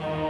All right.